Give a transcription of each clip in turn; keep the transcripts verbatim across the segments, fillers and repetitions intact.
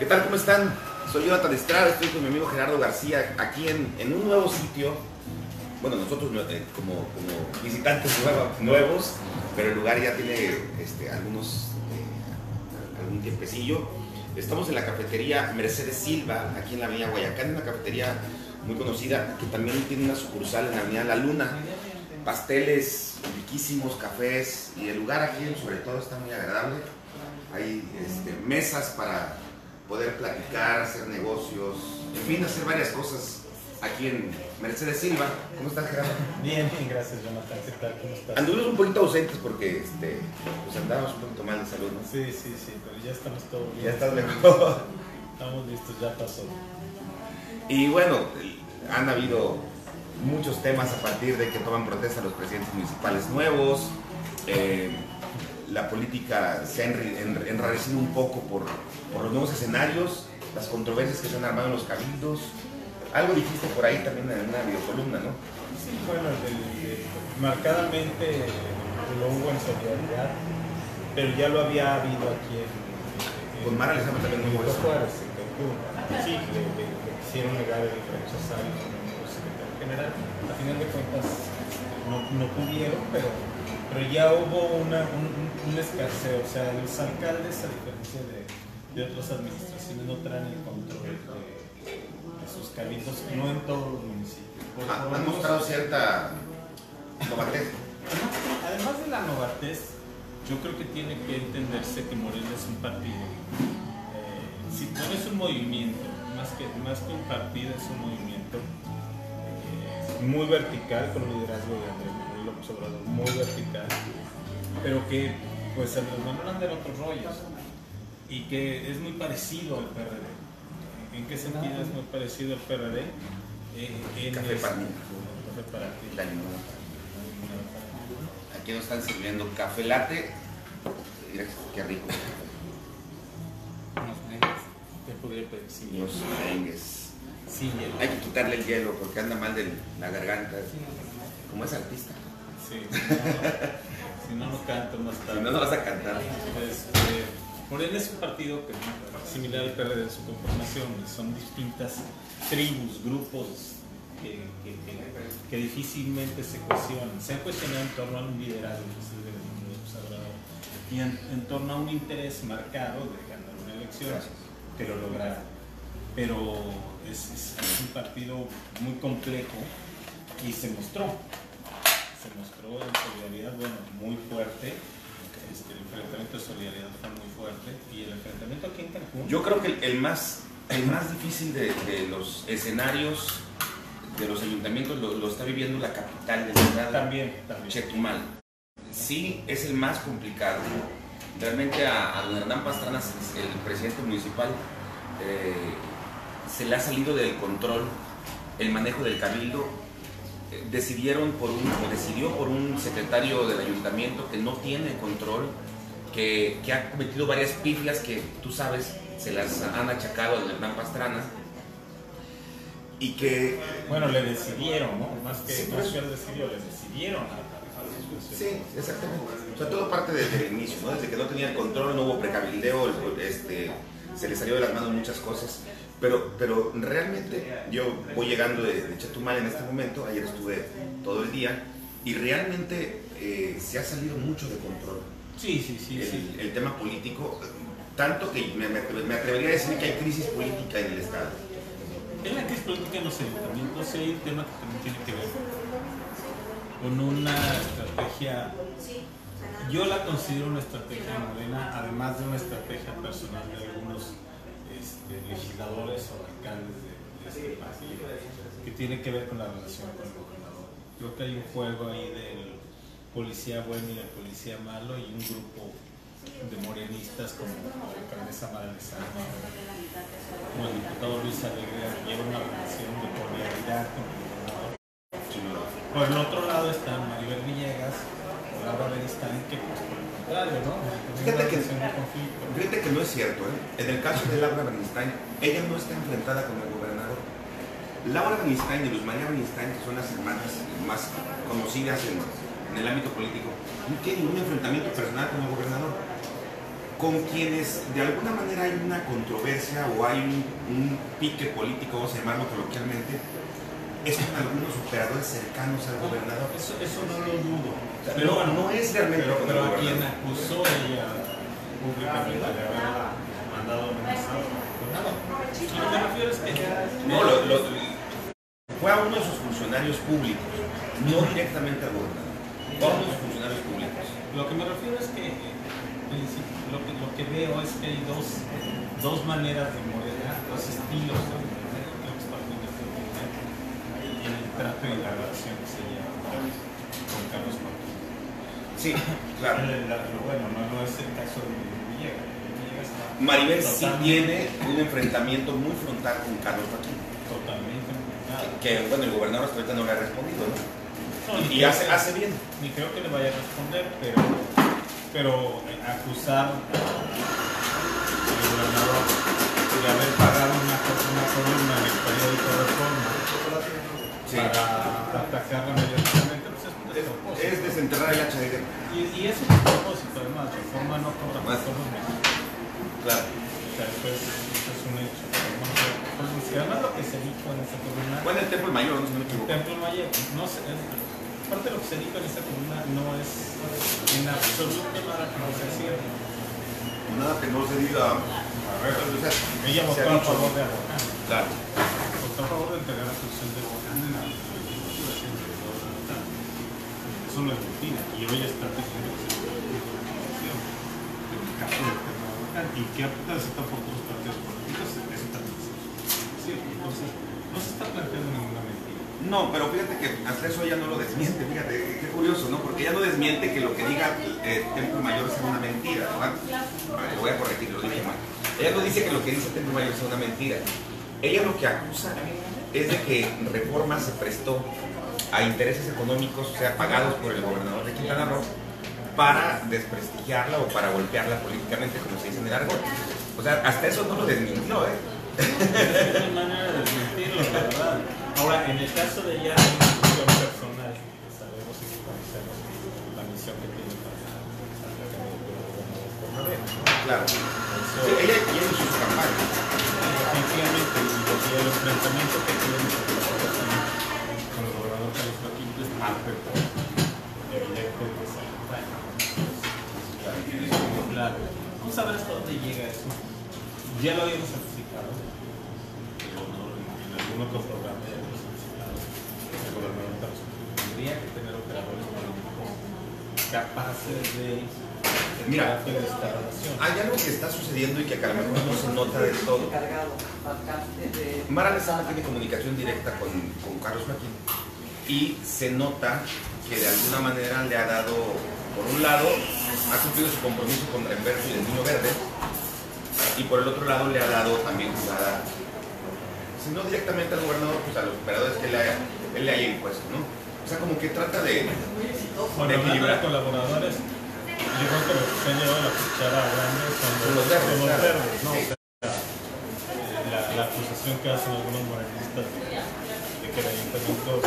¿Qué tal? ¿Cómo están? Soy Jonathan Estrada, estoy con mi amigo Gerardo García aquí en, en un nuevo sitio. Bueno, nosotros eh, como, como visitantes nuevos, pero el lugar ya tiene este, algunos, eh, algún tiempecillo. Estamos en la cafetería Mercedes Silva, aquí en la avenida Guayacán, una cafetería muy conocida que también tiene una sucursal en la avenida La Luna. Pasteles riquísimos, cafés, y el lugar aquí sobre todo está muy agradable. Hay este, mesas para poder platicar, hacer negocios, en fin, hacer varias cosas aquí en Mercedes Silva. ¿Cómo estás, Gerardo? Bien, bien, gracias, Jonathan. ¿Qué tal? ¿Cómo estás? Anduvimos un poquito ausentes porque este, pues andábamos un poquito mal de salud, ¿no? Sí, sí, sí, pero ya estamos todos bien. Ya estás mejor. Estamos listos, ya pasó. Y bueno, han habido muchos temas a partir de que toman protesta los presidentes municipales nuevos. Eh, la política se ha enrarecido un poco por, por los nuevos escenarios, las controversias que se han armado en los cabildos. Algo dijiste por ahí también en una videocolumna, ¿no? Sí, bueno, de, de, marcadamente lo hubo en Solidaridad, pero ya lo había habido aquí en... en Con Mara Lezama también hubo eso. En Cancún, sí, le, le, le quisieron negar el rechazar al secretario general. A final de cuentas no, no pudieron, pero... Pero ya hubo una, un, un escaseo, o sea, los alcaldes, a diferencia de, de otras administraciones, no traen el control de, de sus cabildos, no en todos los municipios. Ah, han mostrado cierta novatez. Además de la novatez, yo creo que tiene que entenderse que Morena es un partido. Eh, si no es un movimiento, más que, más que un partido, es un movimiento eh, muy vertical con liderazgo de Andrés Manuel. Obrador, muy vertical, pero que pues a los Manuel andan otros rollos y que es muy parecido al P R D. ¿En qué sentido es muy parecido al P R D? Eh, en café para ti. Aquí nos están sirviendo café latte. Mira qué rico. Unos merengues. Te podría pedir sí. Los merengues. Sí, hay que quitarle el hielo porque anda mal de la garganta. Como es artista. Sí, si no, no canto más tarde. Si no, no vas a cantar. Este, Morena es un partido que, similar al P R D en su conformación, son distintas tribus, grupos que, que, que, que difícilmente se cuestionan. Se han cuestionado en torno a un liderazgo y en, en torno a un interés marcado de ganar una elección, claro, que lo lograron. Pero es, es, es un partido muy complejo y se mostró. Se mostró en Solidaridad, bueno, muy fuerte, este, el enfrentamiento de Solidaridad fue muy fuerte, y el enfrentamiento aquí en Cancún... Yo creo que el, el, más, el más difícil de, de los escenarios de los ayuntamientos lo, lo está viviendo la capital del estado, también, también. Chetumal. Sí, es el más complicado. Realmente a, a don Hernán Pastrana, el presidente municipal, eh, se le ha salido del control el manejo del cabildo. Decidieron por un, o decidió por un secretario del ayuntamiento que no tiene control, que, que ha cometido varias pifias que tú sabes se las han achacado a Hernán Pastrana y que... Bueno, le decidieron, ¿no? Más que sí, más que él decidió, le decidieron. Sí, exactamente. O sea, todo parte desde el inicio, ¿no? Desde que no tenía el control, no hubo precabildeo, este, se le salió de las manos muchas cosas. Pero, pero realmente yo voy llegando de, de Chetumal en este momento, ayer estuve todo el día, y realmente eh, se ha salido mucho de control. Sí, sí, sí. El, sí. el tema político, tanto que me, me atrevería a decir que hay crisis política en el estado. En la crisis política en los ayuntamientos hay un tema que también tiene que ver con una estrategia, yo la considero una estrategia Morena, además de una estrategia personal de algunos Este, legisladores o alcaldes de, de este país, que tiene que ver con la relación con el gobernador. Creo que hay un juego ahí del policía bueno y del policía malo, y un grupo de morenistas como la alcaldesa Mara Lezama, como el diputado Luis Alegre, lleva una relación de cordialidad con el gobernador. Por el otro lado está Maribel Villegas, Laura Bernstein, que pues por el contrario, ¿no? Fíjate que, fíjate que no es cierto, ¿eh? En el caso de Laura Bernstein, ella no está enfrentada con el gobernador. Laura Bernstein y Luz María Bernstein, que son las hermanas más conocidas en, en el ámbito político, no tienen ningún enfrentamiento personal con el gobernador. con quienes de alguna manera hay una controversia o hay un, un pique político, vamos a llamarlo coloquialmente, es con algunos operadores cercanos al gobernador. Eso, eso no lo dudo. Pero no, no es realmente. Pero, pero a quien acusó ella públicamente de haber mandado amenazado. No, no me refiero es que. No, lo, lo, fue a uno de sus funcionarios públicos, no directamente al gobernador. Fue a uno de sus funcionarios públicos. Lo que me refiero es que lo que, lo que veo es que hay dos, dos maneras de Morena, dos estilos. Trato y la relación que se lleva con Carlos Martín. Sí, claro. Pero bueno, no, no es el caso de Villegas. Villegas está Maribel sí tiene un enfrentamiento muy frontal con Carlos Joaquín. Totalmente enfrentado. Que bueno, el gobernador hasta ahorita no le ha respondido, ¿no? no y hace, que, hace bien. Ni creo que le vaya a responder, pero, pero acusar al gobernador de haber pagado una fortuna columna en el periódico Reforma. Sí. Para atacarla mediáticamente, pues es, de es desenterrar el hacha de y, y es un propósito, además, Reforma no cobra más solo un hecho. Claro. O sea, eso es, eso es un hecho. Además, además, lo que se dijo en esa columna. Fue en el Templo Mayor, no me equivoco. El Templo Mayor. No sé, es, parte de lo que se dijo en esa columna no es en absoluto nada que no se cierre. Nada que no se diga. A ver, o sea, ella votó a favor de abonar. Claro. Votó a favor de entregar la solución de abonar. Eso no es rutina y hoy está teniendo que ser una relación y que apuesta por todos los partidos políticos, eso también es sí, entonces no se está planteando ninguna mentira. No, pero fíjate que hasta eso ya no lo desmiente, fíjate, qué curioso, ¿no? Porque ya no desmiente que lo que diga eh, Templo Mayor sea una mentira, ¿no? Vale, lo voy a corregir, lo dije mal. Ella no dice que lo que dice Templo Mayor sea una mentira. Ella lo que acusa es de que Reforma se prestó a intereses económicos, o sea, pagados por el gobernador de Quintana Roo para desprestigiarla o para golpearla políticamente, como se dice en el argot. O sea, hasta eso no lo desmintió, ¿eh? Es una manera de desmentirlo, la verdad. Ahora, en el caso de ella, hay una misión personal. Sabemos y conocemos la misión que tiene para la gobernadora. Claro. Sí, ella tiene sus campañas. Efectivamente, y el enfrentamiento que tiene. Vamos a ver hasta dónde llega eso. Ya lo habíamos certificado. En algún otro programa ya lo habíamos certificado. El gobernador tendría que tener operadores políticos capaces de mira, de esta relación. Hay algo que está sucediendo y que acá a lo mejor no se nota del todo. Mara Lezama tiene comunicación directa con, con Carlos Joaquín. Y se nota que de alguna manera le ha dado, por un lado, ha cumplido su compromiso con Renberto y el Niño Verde, y por el otro lado le ha dado también jugada, si no directamente al gobernador, pues a los operadores que él le haya, él le haya impuesto, ¿no? O sea, como que trata de, de equilibrar a colaboradores. Yo creo que los que se han llevado la cuchara grande son los verdes, los verdes, ¿no? Sí. O sea, la, la acusación que hacen algunos morenistas de que el ayuntamiento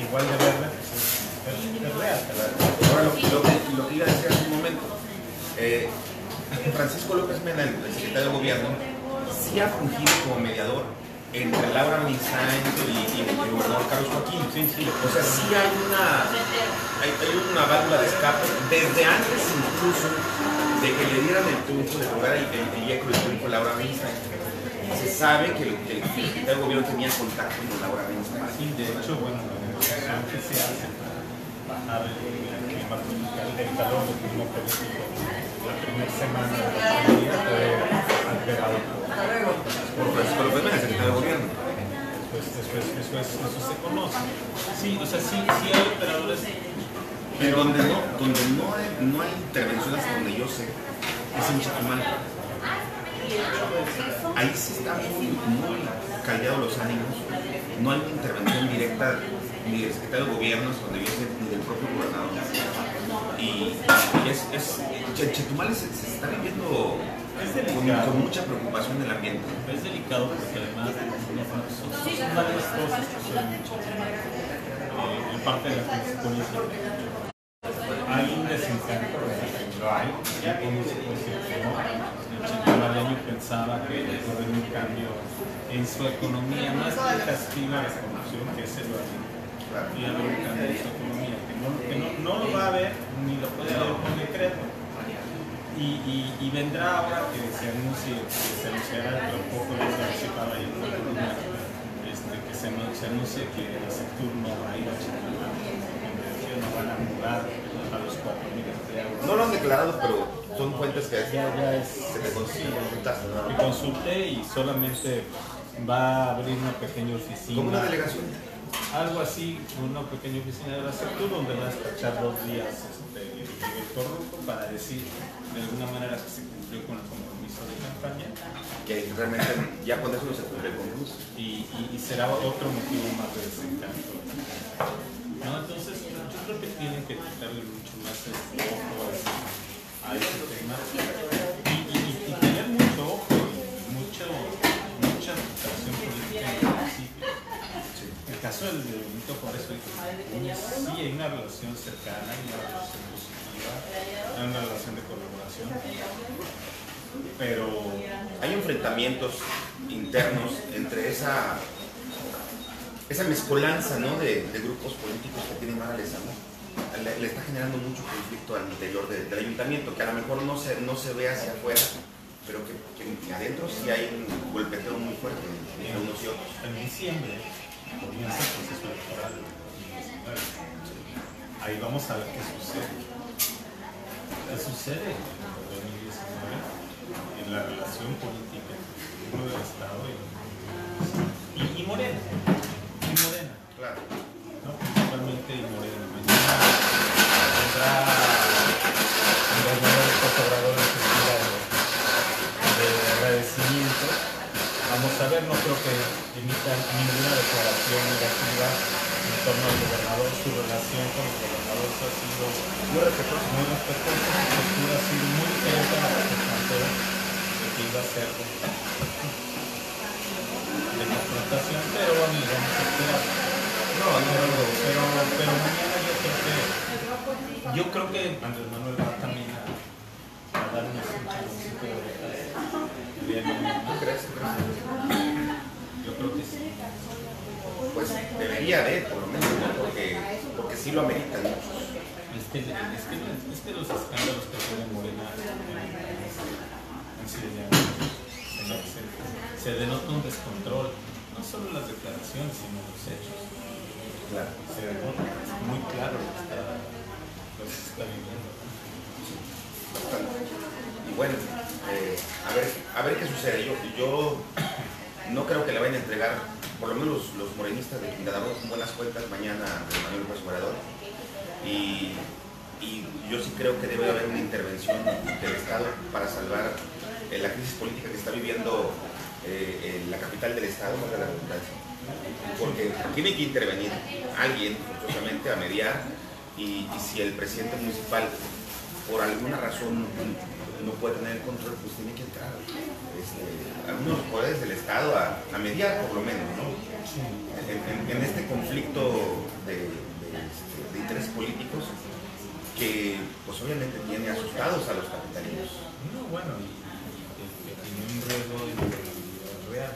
igual de verde, es, es real. Ahora, lo, lo, lo que iba a decir hace un momento, eh, Francisco López Menal, el secretario de gobierno, sí ha fungido como mediador entre Laura Bernstein y, y el gobernador Carlos Joaquín. Sí, sí. O sea, sí hay una, hay, hay una válvula de escape desde antes incluso de que le dieran el triunfo de lugar y el yeco el triunfo de Laura Bernstein. Se sabe que el, que el secretario de gobierno tenía contacto con Laura Bernstein. Sí, de hecho, bueno, la negociación que se hace para bajar el clima tropical del calor del clima político, la primera semana de la pandemia fue alterado por Francisco López Menal, el secretario de gobierno. Pues eso, es, eso, es, eso se conoce. Sí, o sea, sí, sí hay operadores. Pero donde no, donde no hay, no hay intervenciones, donde yo sé, es en Chetumal. Ahí sí está muy, muy callados los ánimos, no hay una intervención directa ni del secretario de gobierno, donde viene, ni del propio gobernador. Y, y es, es, Chetumal se, se está viviendo con, con mucha preocupación en el ambiente. Es delicado porque además son varias cosas que se han hecho en parte de la política. Hay un desencanto. lo hay, el año pensaba que después de un cambio en su economía más castiga la corrupción, que es el y el cambio de su economía, que, no, que no, no lo va a ver ni lo puede ver con decreto. Y, y, y vendrá ahora que se anuncie, que se anunciará lo poco que se anticipaba ahí en la columna, este, que se, se anuncie que el sector no va a ir a Chetumal, que no van a mudar a los cuatro mil empleados. No lo han declarado, pero son fuentes que ya, ya es, se me consultaste, ¿no? Me consulté y solamente va a abrir una pequeña oficina. ¿Como una delegación? Algo así, una pequeña oficina de la sector donde va a despachar dos días este, el director Ruco para decir de alguna manera que se cumplió con el compromiso de campaña. Que realmente ya con eso no se cumplió el compromiso. Y, y, y será otro motivo más de desencanto. ¿No? Entonces, yo creo que tienen que quitarle mucho más el ojo a ese tema. Y, y, y tener mucho ojo y mucho, mucha votación política en el municipio. El caso del Benito Juárez, sí, hay una relación cercana, hay una relación positiva, hay una relación de colaboración, pero hay enfrentamientos internos entre esa esa mezcolanza, ¿no?, de, de grupos políticos que tiene Mara Lezama. Le, le está generando mucho conflicto al interior de, del ayuntamiento, que a lo mejor no se, no se ve hacia afuera, pero que, que, que adentro sí hay un golpeteo muy fuerte entre unos y otros. En diciembre comienza el proceso electoral. Ahí vamos a ver qué sucede. ¿Qué sucede en dos mil diecinueve en la relación política entre el Estado y, y Morena? Y Morena, claro. ¿No? Principalmente y Morena. Mañana tendrá el gobernador de Paco Carrillo de agradecimiento. Vamos a ver, no creo que emitan ninguna declaración negativa en torno al gobernador. Su relación con el gobernador ha sido muy respetuosa, muy respetuosa, su postura ha sido muy clara para el planteo de que iba a ser de confrontación, pero bueno, y vamos a esperar. No, pero, pero, pero mañana yo creo que yo creo que Andrés Manuel va también a, a dar una escucha de un tipo de detalles. ¿Tú crees? Yo creo que sí. Pues debería de, por lo menos, ¿no? porque, porque sí lo ameritan muchos. Es que, es, que, es que los escándalos que tiene Morena se, se denota un descontrol, no solo las declaraciones, sino los hechos. Claro. Se denota, es muy claro lo que está, lo que está viviendo. Y bueno, eh, a, ver, a ver qué sucede. Yo, yo no creo que le vayan a entregar. Por lo menos los, los morenistas de Quintana Roo con buenas cuentas mañana de Manuel Juárez Morador. Y, y yo sí creo que debe haber una intervención del Estado para salvar eh, la crisis política que está viviendo eh, en la capital del Estado, más de la redundancia. Porque tiene que intervenir alguien, forzosamente, a mediar. Y, y si el presidente municipal, por alguna razón, no puede tener el control, pues tiene que entrar este, algunos poderes del Estado a, a mediar, por lo menos, ¿no? En, en, en este conflicto de, de, este, de intereses políticos que, pues obviamente, tiene asustados a los capitalinos. No, bueno, y, y, y tiene un riesgo de inestabilidad real.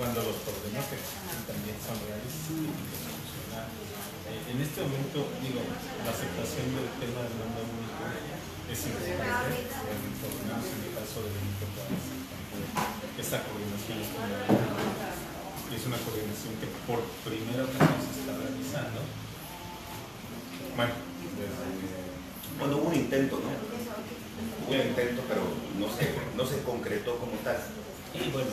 Cuando los problemas que existen también son reales y que solucionan. En este momento, digo, la aceptación del tema del mando único es importante, por lo menos en el caso de Benito Juárez. Esa coordinación es fundamental. Es una coordinación que por primera ocasión se está realizando. Bueno, desde... Bueno, hubo un intento, ¿no? Hubo un intento, pero no se, no se concretó como tal. Y bueno,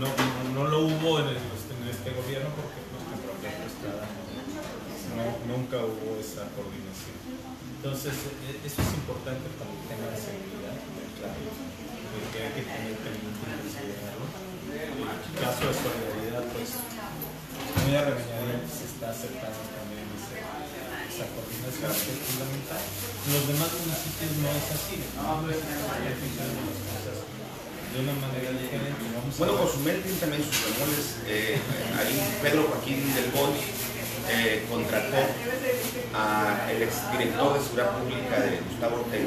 no, no, no lo hubo en, el, en este gobierno porque pues, no, nunca hubo esa coordinación. Entonces, eso es importante para el tema de seguridad, claro, porque hay que tener pendiente de considerarlo. El caso de solidaridad, pues, muy arrebañadamente se está aceptando también esa, esa coordinación, que es fundamental. Los demás municipios no es así, no es así. De una manera diferente. Bueno, Cozumel tiene también sus remolques. Eh, ahí Pedro Joaquín del Boni eh, contrató al exdirector de Seguridad Pública de Gustavo Ortega.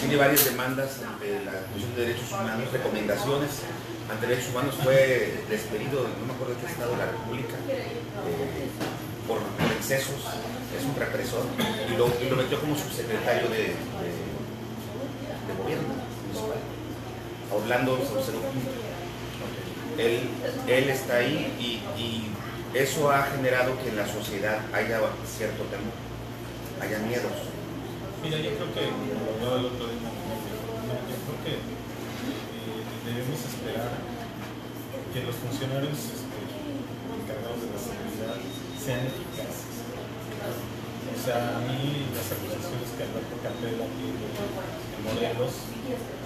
Tiene varias demandas ante la Comisión de Derechos Humanos, recomendaciones ante Derechos Humanos. Fue despedido, no me acuerdo de qué estado de la República, eh, por excesos. Es un represor y lo, y lo metió como subsecretario de, de, de gobierno municipal, Orlando Saucedo. Él, él está ahí y, y eso ha generado que en la sociedad haya cierto temor, haya miedos. Mira, yo creo que, como hablaba el otro día, yo creo que eh, debemos esperar que los funcionarios este, encargados de la seguridad sean eficaces. O sea, a mí las acusaciones que Alberto Capela tiene en Morelos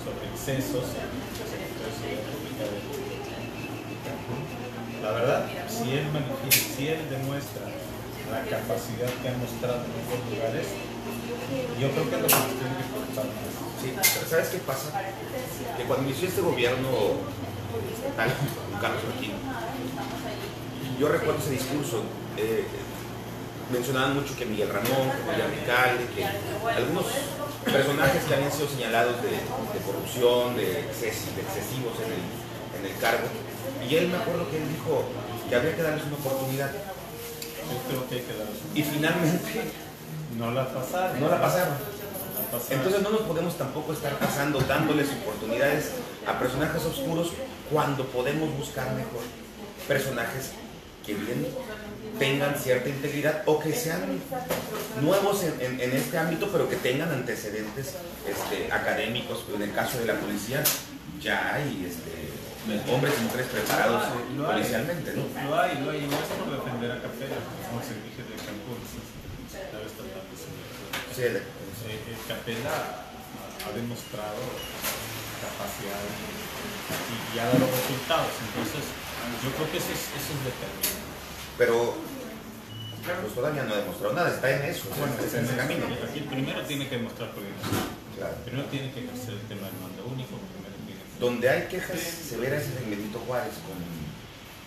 sobre excesos en la seguridad pública de Cancún, la verdad, si él, si él demuestra la capacidad que ha mostrado en otros lugares, yo creo que es lo que nos tiene que preocupar más. Sí, pero ¿sabes qué pasa? Que cuando inició este gobierno tal, con Carlos Joaquín, yo recuerdo ese discurso. Eh, mencionaban mucho que Miguel Ramón, que María Vicale, que algunos personajes que habían sido señalados de, de corrupción, de, exces, de excesivos en el, en el cargo. Y él, me acuerdo que él dijo que habría que darles una oportunidad. Yo creo que hay que darles una. Y finalmente no la pasaron. No la pasaron. Entonces no nos podemos tampoco estar pasando dándoles oportunidades a personajes oscuros cuando podemos buscar mejor personajes que bien tengan cierta integridad o que sean nuevos en, en, en este ámbito, pero que tengan antecedentes este, académicos. En el caso de la policía ya hay este, hombres y mujeres preparados no hay, policialmente, ¿no? No hay, no hay, no es por defender a Capela, como se dije de Cancún, sí, el, el Capela ha demostrado capacidad y, y ha dado resultados, entonces yo creo que eso es, eso es determinante. Pero pues todavía no ha demostrado nada, está en eso, bueno, está en ese camino. Aquí primero tiene que demostrar coordinación, claro. Primero tiene que ejercer el tema del mando único. Primero tiene que... Donde hay quejas sí. severas es en Benito Juárez con,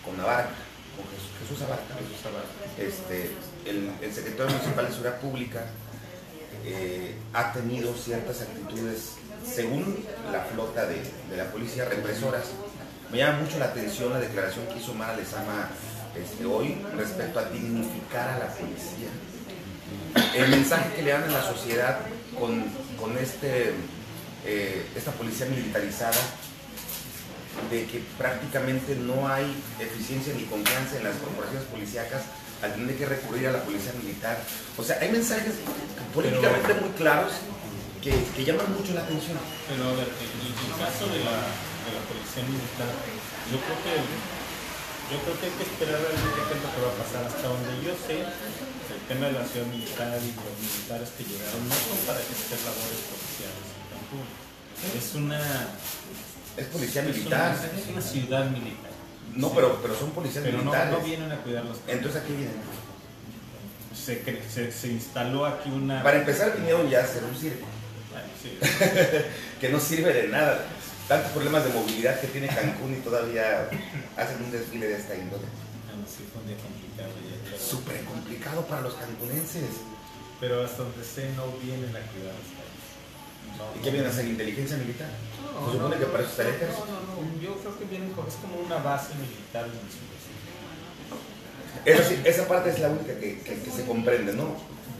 con Abarca, con Jesús, Jesús Abarca. Jesús Abarca. Este, el, el secretario municipal de Seguridad Pública eh, ha tenido ciertas actitudes, según la flota de, de la policía, represoras. Me llama mucho la atención la declaración que hizo Mara Lezama este, hoy respecto a dignificar a la policía. El mensaje que le dan a la sociedad con, con este, eh, esta policía militarizada, de que prácticamente no hay eficiencia ni confianza en las corporaciones policíacas al tener que recurrir a la policía militar. O sea, hay mensajes políticamente muy claros que, que llaman mucho la atención. Pero a ver, en el caso de la... de la policía militar, yo creo que yo creo que hay que esperar a ver qué es lo que va a pasar. Hasta donde yo sé, el tema de la ciudad militar y los militares que llegaron no son para ejercer labores policiales en Cancún. Es una es policía militar, es una, es una ciudad militar. No, sí, pero, pero son policías pero militares. Pero no, no vienen a cuidar los. Entonces aquí vienen. Se, se, se instaló aquí una. Para empezar vinieron ya a hacer un circo. Ay, sí, que no sirve de nada. Tantos problemas de movilidad que tiene Cancún y todavía hacen un desfile de esta índole. Sí, fue un día complicado. Súper complicado para los cancunenses. Pero hasta donde sé, no vienen a cuidar. No, ¿y qué vienen a hacer? ¿Inteligencia militar? No, ¿se supone no, que para eso está el ejército? No, no, no. Yo creo que vienen con... es como una base militar. Eso sí, esa parte es la única que, que, que se comprende, ¿no?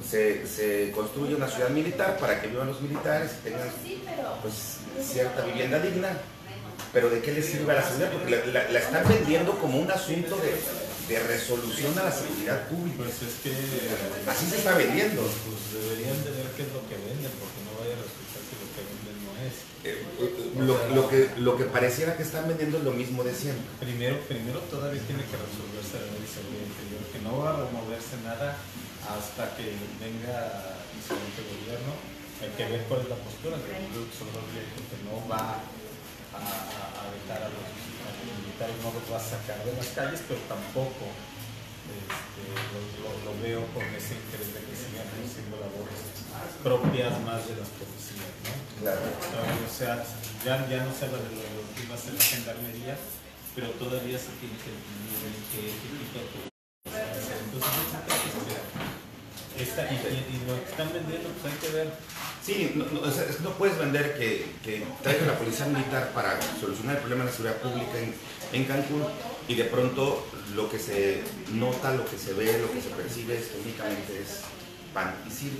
Se, se construye una ciudad militar para que vivan los militares y tengan pues, cierta vivienda digna, pero ¿de qué les sirve a la seguridad? Porque la, la, la están vendiendo como un asunto de, de resolución a la seguridad pública. Pues es que, eh, así se está vendiendo. Pues deberían de ver qué es lo que venden, porque no vaya a resultar que lo que venden no es. Eh, eh, lo, lo, que, lo que pareciera que están vendiendo es lo mismo de siempre. Primero, primero todavía tiene que resolverse la ley de seguridad interior, que no va a removerse nada hasta que venga el siguiente gobierno. Hay que ver cuál es la postura de que no va a, a vetar a los, a los militares, no los va a sacar de las calles, pero tampoco este, lo, lo, lo veo con ese interés de que sigan haciendo labores propias más de las policías, ¿no? Claro. O sea, ya, ya no se habla de lo que iba a ser la gendarmería, pero todavía se tiene que definir qué tipo de policía. Entonces, Está, y, y, y lo que están vendiendo, pues hay que ver. Sí, no, no, o sea, no puedes vender que, que traiga la policía militar para solucionar el problema de la seguridad pública en, en Cancún, y de pronto lo que se nota, lo que se ve, lo que se percibe es que únicamente es pan y circo.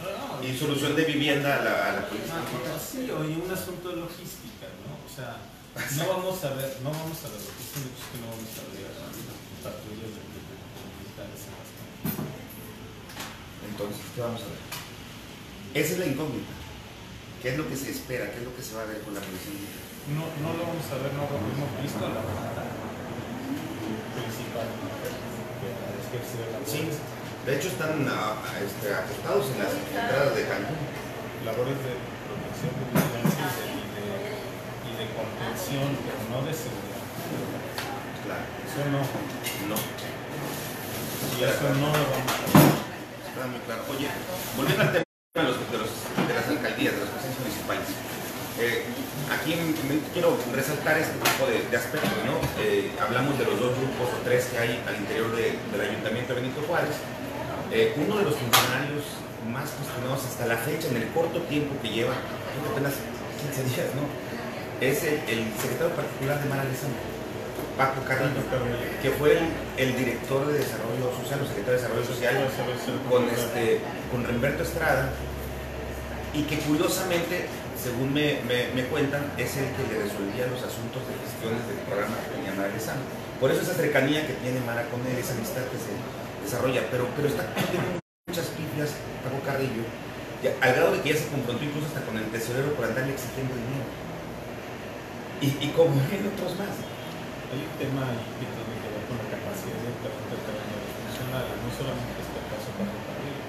No, no, y solución de vivienda a la, a la policía. No, sí, oye, un asunto de logística, ¿no? O sea, no vamos a ver, no vamos a ver, es que no vamos a ver patrullas de militares en las calles. Entonces, ¿qué vamos a ver? Esa es la incógnita. ¿Qué es lo que se espera? ¿Qué es lo que se va a ver con la policía? No, no lo vamos a ver, no lo hemos visto a la banda principal. Es que se ve la sí. De hecho están a, a este, apostados en las entradas de Cancún. Labores de protección de vigilancia y de, y de contención, pero no de seguridad. Claro. Eso no. No. Y eso no lo vamos a ver. Está muy claro. Oye, volviendo al tema de, los, de, los, de las alcaldías, de las presencias municipales. Eh, aquí quiero resaltar este tipo de, de aspectos, ¿no? Eh, hablamos de los dos grupos o tres que hay al interior de, del Ayuntamiento de Benito Juárez. Eh, uno de los funcionarios más cuestionados hasta la fecha, en el corto tiempo que lleva, apenas quince días, ¿no? Es el, el secretario particular de Mara Lezama, Paco Carrillo, que fue el, el director de Desarrollo Social, o secretario de Desarrollo Social, con, este, con Humberto Estrada, y que curiosamente, según me, me, me cuentan, es el que le resolvía los asuntos de gestiones del programa que tenía Mara Lezama. Por eso esa cercanía que tiene Mara con él, esa amistad que se desarrolla, pero, pero está tiene muchas pifias Paco Carrillo, ya, al grado de que ya se confrontó incluso hasta con el tesorero por andarle exigiendo dinero. Y, y como en otros más. Hay un tema que tiene que ver con la capacidad de intervención del terreno de los funcionarios, no solamente este caso Paco Carrillo,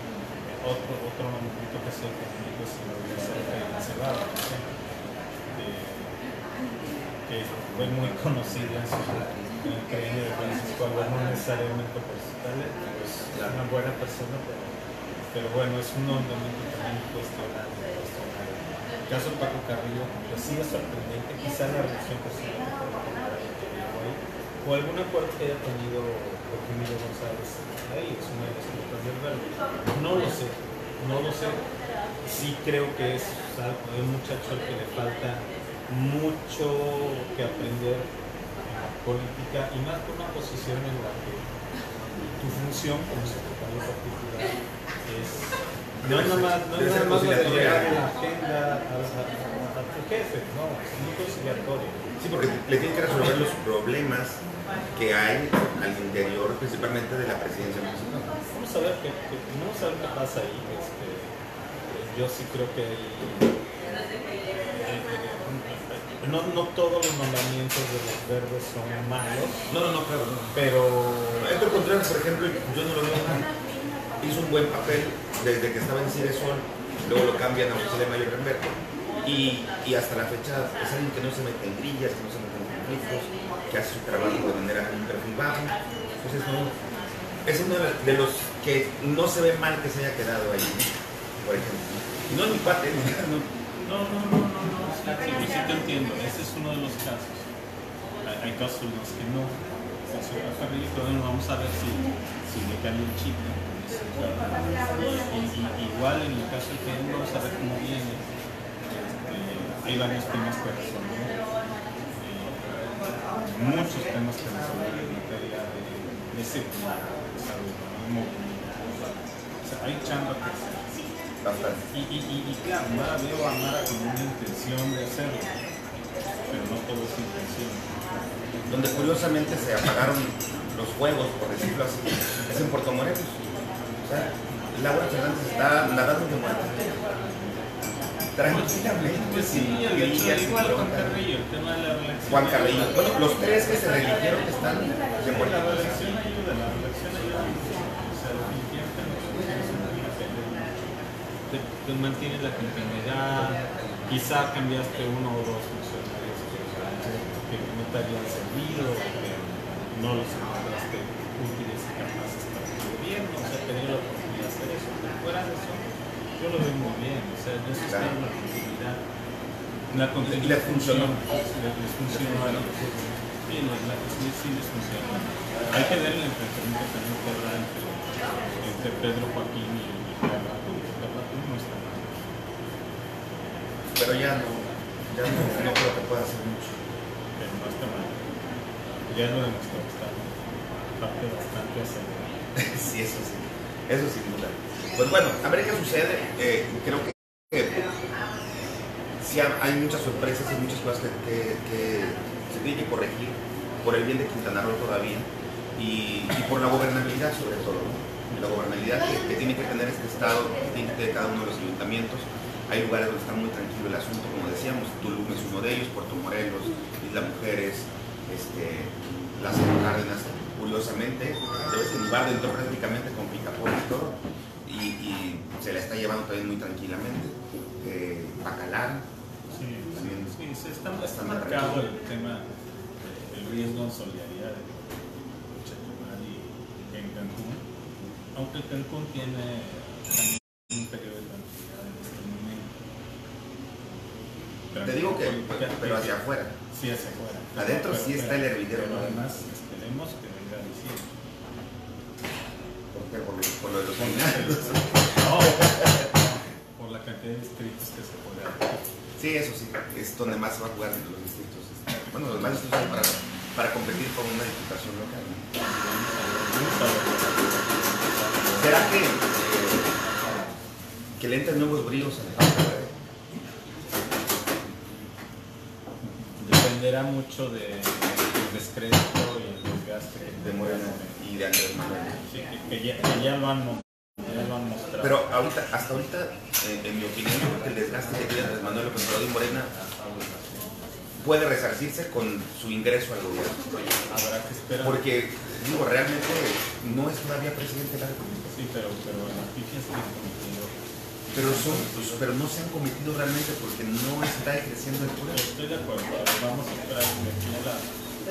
otro, otro manuscrito que se ha tenido es la Universidad de Cerrado, que fue muy conocido en su el cariño de Francisco Alba, no necesariamente por su talento, es una buena persona, pero, pero bueno, es un ornamento también cuestionado. El caso Paco Carrillo, pues sí es sorprendente, quizá la relación que se ha tenido hoy, o alguna acuerdo que haya tenido Joaquín González ahí, es una de las cosas del verbo. No lo sé, no lo sé, sí creo que es un muchacho al que le falta mucho que aprender política, y más por una posición en la que tu función como secretario particular es no es nada más, no es nada más conciliatoria de la agenda a, a, a tu jefe, no, es muy conciliatorio. Sí, porque le tienen que resolver los problemas que hay al interior, principalmente de la presidencia municipal. Vamos a ver qué vamos a ver qué pasa ahí. Este, yo sí creo que hay, No, no todos los mandamientos de los verdes son malos. No, no, no, claro, no. Pero Héctor Contreras, por ejemplo, yo no lo veo mal. Hizo un buen papel desde que estaba en Ciresol, luego lo cambian a Mercedes Mayor y, y hasta la fecha es alguien que no se mete en grillas, que no se mete en conflictos, que hace su trabajo de manera un perfil bajo. Entonces no, es uno de los que no se ve mal que se haya quedado ahí, ¿no? Por ejemplo. Y no es mi parte, no, no, no, no. no. Sí, sí te entiendo, ese es uno de los casos. Hay casos en los que no. La ciudad familia, pero bueno, vamos a ver si, si le cae un chip. Igual en el caso de que no, vamos a ver cómo viene. Este, hay varios temas que resolver. Eh, muchos temas que resolver en materia de, de seguridad, de salud, de movilidad. O sea, hay chamba que hacer. Y, y, y, y claro, Mara veo a Mara con una intención de hacerlo, pero no todo es intención. Donde curiosamente se apagaron los juegos, por decirlo así, es en Puerto Morelos. O sea, Laura Fernández está nadando de muerte. Tranquilamente, sí, el igual Juan Carrillo, el tema de la reelección. Juan Carrillo, bueno, los tres que se reeligieron están de muerte. La reelección ayuda, la reelección ayuda. Te mantienes la continuidad, quizá cambiaste uno o dos funcionarios que, que no te habían servido, que no los encontraste útiles y capaces para el gobierno, o sea, tener la oportunidad de hacer eso. Pero fuera de eso, yo lo veo muy bien, o sea, en eso está la continuidad. La continuidad les funcionó. Les funcionó. Y y en las sí, sí les funciona. Hay que ver el enfrentamiento que tenemos que hablar entre, entre Pedro Joaquín y el Carlos. Carlos no está mal. Pero ya no, ya no, no creo que pueda hacer mucho. Pero no está mal. Ya lo demostró que está parte bastante acerca. Sí, eso sí. Eso sí, duda. Pues bueno, a ver qué sucede. Eh, creo que eh, sí hay muchas sorpresas y muchas cosas que, que, que se tienen que corregir por el bien de Quintana Roo todavía y, y por la gobernabilidad sobre todo, ¿no? La gobernabilidad que, que tiene que tener este estado, que tiene que tener cada uno de los ayuntamientos. Hay lugares donde está muy tranquilo el asunto, como decíamos, Tulum es uno de ellos, Puerto Morelos, Isla Mujeres, este, las Cárdenas, curiosamente, de vez en lugar entró prácticamente con picaporte y todo, y, y se la está llevando también muy tranquilamente. Eh, Bacalar, sí, también sí, sí, se está, está marcado el tema, el riesgo en solidaridad de Chetumal y en Cancún, aunque Cancún tiene también un periodo de tranquilidad en este momento. Pero te digo que, pero, pero hacia afuera. Sí, hacia afuera. Adentro pero, sí está pero, el hervidero. Pero además esperemos que venga diciembre. ¿Por qué? Por, por lo de los finales. No, por la cantidad de distritos que se puede hacer. Sí, eso sí, es donde más se va a jugar entre los distritos. Bueno, los más distritos para, para competir con una diputación local. ¿Será que, eh, que le entran nuevos bríos a la Cámara? Dependerá mucho del de descrédito y el desgaste de Morena y de Andrés Manuel. Sí, que, que, ya, que ya, lo han, ya lo han mostrado. Pero ahorita, hasta ahorita, en, en mi opinión, el desgaste que tiene Andrés Manuel López Menal y Morena puede resarcirse con su ingreso al gobierno. Habrá que esperar. Porque, digo, realmente no es todavía presidente de la República. Sí, pero, pero las fichas que han cometido. Pero, son, pero no se han cometido realmente porque no está creciendo el poder. Estoy de acuerdo, vamos a esperar de aquí a la,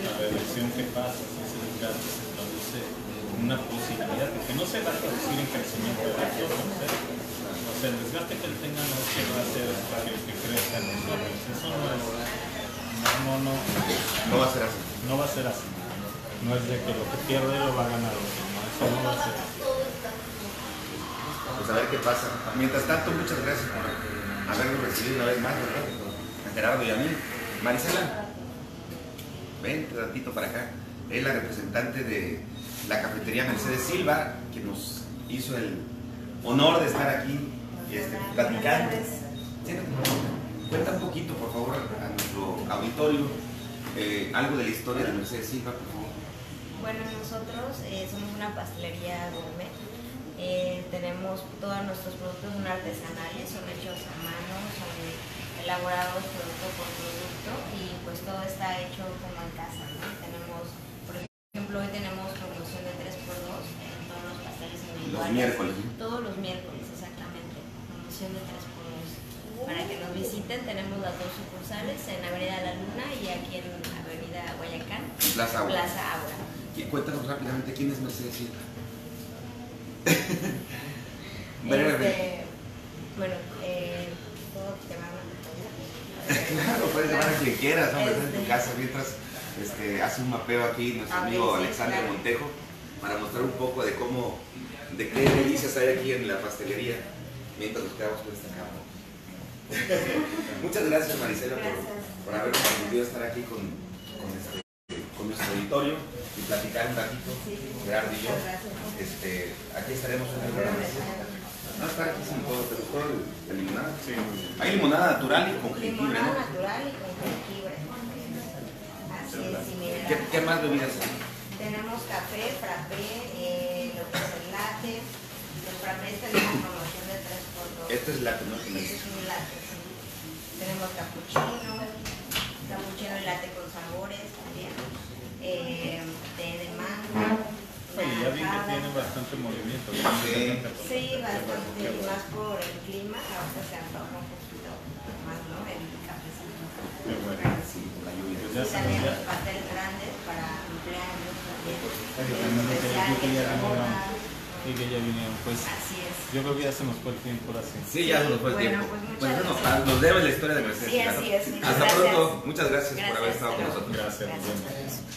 la reelección que pasa, si es el caso, se traduce una posibilidad de que no se va a traducir en crecimiento de la población. O sea, el desgaste que él tenga no es que va a ser para que, que crezcan los jóvenes. Eso no es. No, no, no. No va a ser así. No va a ser así. No es de que lo que pierde lo va a ganar otro. No, eso no va a ser así. Pues a ver qué pasa. Mientras tanto, muchas gracias por habernos recibido una vez más, ¿verdad? A Gerardo y a mí. Maricela, ven un ratito para acá. Es la representante de la cafetería Mercedes Silva, que nos hizo el honor de estar aquí este, platicando. Cuenta un poquito, por favor, a nuestro auditorio, eh, algo de la historia de Mercedes Silva, por favor. Bueno, nosotros eh, somos una pastelería gourmet. Eh, tenemos todos nuestros productos son artesanales, son hechos a mano, son elaborados producto por producto y pues todo está hecho como en casa, ¿no? Tenemos, por ejemplo, hoy tenemos promoción de tres por dos en todos los pasteles individuales. Los miércoles. Todos los miércoles, exactamente. Promoción de tres por dos. Para que nos visiten tenemos las dos sucursales en Avenida La Luna y aquí en Avenida Guayacán. Plaza Aura. Plaza Aura. Y cuéntanos rápidamente quién es Mercedes Silva. Este, bueno, eh, ¿puedo llevar una? Claro, puedes llevar a quien quieras, ¿no? Este, en tu casa mientras este, hace un mapeo aquí nuestro okay, amigo sí, Alexander claro. Montejo para mostrar un poco de cómo, de qué delicias hay aquí en la pastelería mientras buscamos por esta cámara. Muchas gracias Maricela gracias. Por, por habernos permitido estar aquí con, con este. con nuestro auditorio y platicar un ratito, sí, sí. Gerardo y yo. Este, aquí estaremos en el programa. No está aquí sin todo, pero solo la limonada. Sí. Hay limonada natural y con jengibre. Limonada ¿no? natural y con jengibre. Así es, sí, mira. ¿Qué, ¿Qué más bebidas hay? Tenemos café, frappé, eh, lo que es el latte. Los frappés tenemos promoción de tres por dos. Este es latte, ¿no? Este es un latte, sí. Tenemos cappuccino, cappuccino y latte con sabores también. Eh, té de mango. Oye, ya vi que tiene bastante movimiento. Sí, sí bastante, y más por el clima, ahora se antoja un poquito más, ¿no? El cafecito. Qué bueno, sí, la lluvia. Y también los pasteles grandes para cumpleaños también. Y que ya vinieron, pues. Así es. Yo creo que ya se nos fue el tiempo así. Sí, ya se nos fue el tiempo. Bueno, pues nos, nos debe la historia de Mercedes. Sí, así es. Hasta pronto. Muchas gracias por haber estado con nosotros. Gracias.